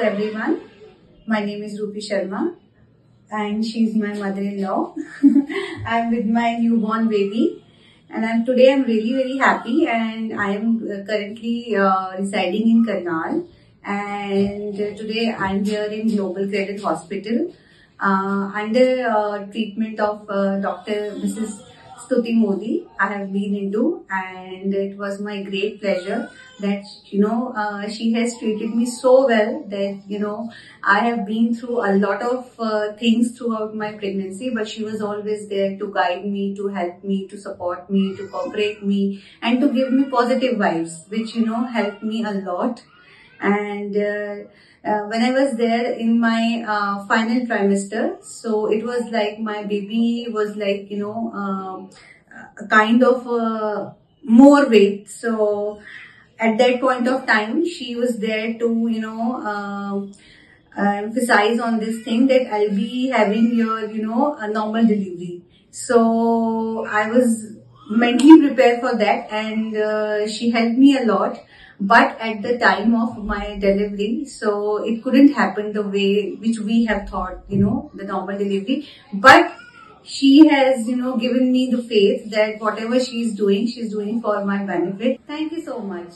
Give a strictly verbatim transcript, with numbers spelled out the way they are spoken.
to everyone. My name is Rupi Sharma and she is my mother-in-law. I am with my newborn baby and I'm, today I am really very happy, and I am currently uh, residing in Karnal, and today I am here in Global Cradle Hospital uh, under uh, treatment of uh, Doctor Missus Stuti Modi. I have been into, and it was my great pleasure that, you know, uh, she has treated me so well that, you know, I have been through a lot of uh, things throughout my pregnancy, but she was always there to guide me, to help me, to support me, to cooperate me, and to give me positive vibes, which, you know, helped me a lot. And uh, uh, when I was there in my uh, final trimester, so it was like my baby was like, you know, um, a kind of uh, more weight. So at that point of time, she was there to, you know, um, uh, emphasize on this thing that I'll be having your, you know, a normal delivery. So I was mentally prepared for that, and uh, she helped me a lot. But at the time of my delivery, so it couldn't happen the way which we have thought, you know, the normal delivery. But she has, you know, given me the faith that whatever she is doing, she is doing for my benefit. Thank you so much.